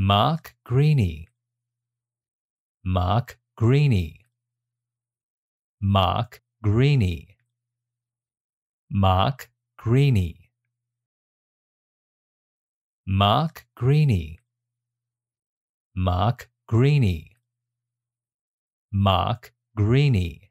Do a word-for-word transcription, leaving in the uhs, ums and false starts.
Mark Greaney, Mark Greaney, Mark Greaney, Mark Greaney, Mark Greaney, Mark Greaney, Mark Greaney.